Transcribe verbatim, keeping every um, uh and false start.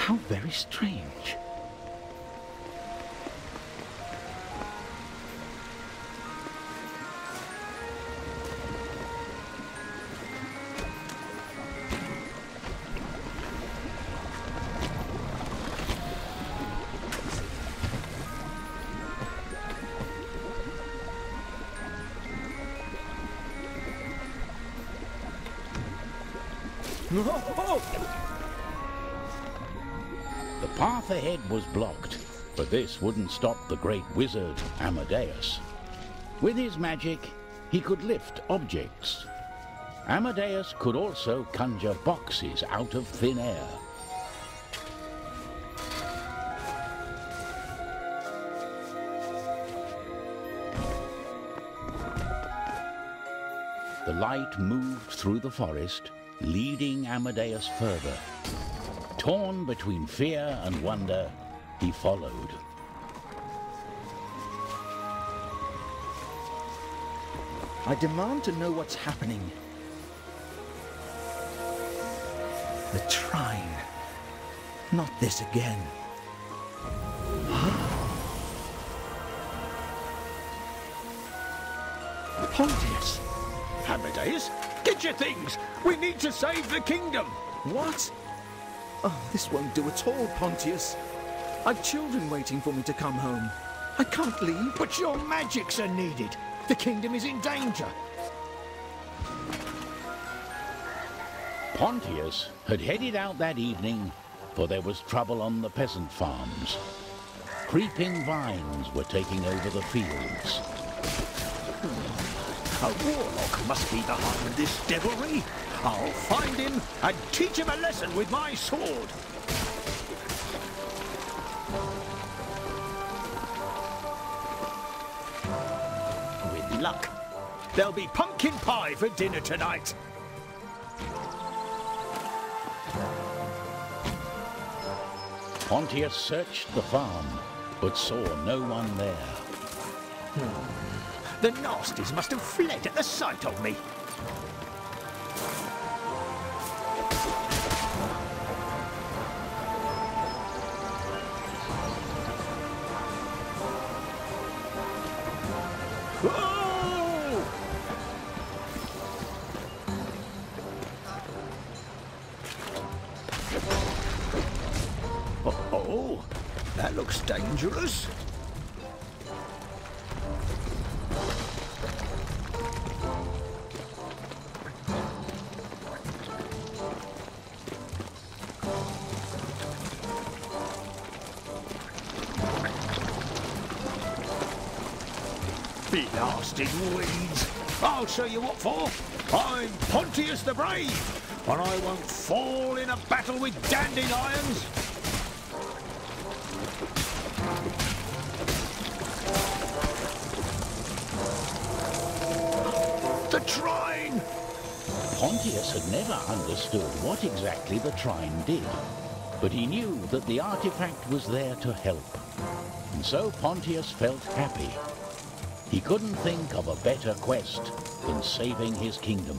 How very strange. The path ahead was blocked, but this wouldn't stop the great wizard, Amadeus. With his magic, he could lift objects. Amadeus could also conjure boxes out of thin air. The light moved through the forest, leading Amadeus further. Torn between fear and wonder, he followed. I demand to know what's happening. The Trine. Not this again. Pontius! Amadeus, get your things! We need to save the kingdom! What? Oh, this won't do at all, Pontius. I've children waiting for me to come home. I can't leave. But your magics are needed. The kingdom is in danger. Pontius had headed out that evening, for there was trouble on the peasant farms. Creeping vines were taking over the fields. A warlock must be behind this devilry. I'll find him and teach him a lesson with my sword. With luck, there'll be pumpkin pie for dinner tonight. Pontius searched the farm, but saw no one there. Hmm. The nasties must have fled at the sight of me. Oh, that looks dangerous. Blasted weeds! I'll show you what for. I'm Pontius the Brave, and I won't fall in a battle with dandelions. The Trine! Pontius had never understood what exactly the Trine did, but he knew that the artifact was there to help. And so Pontius felt happy. He couldn't think of a better quest than saving his kingdom.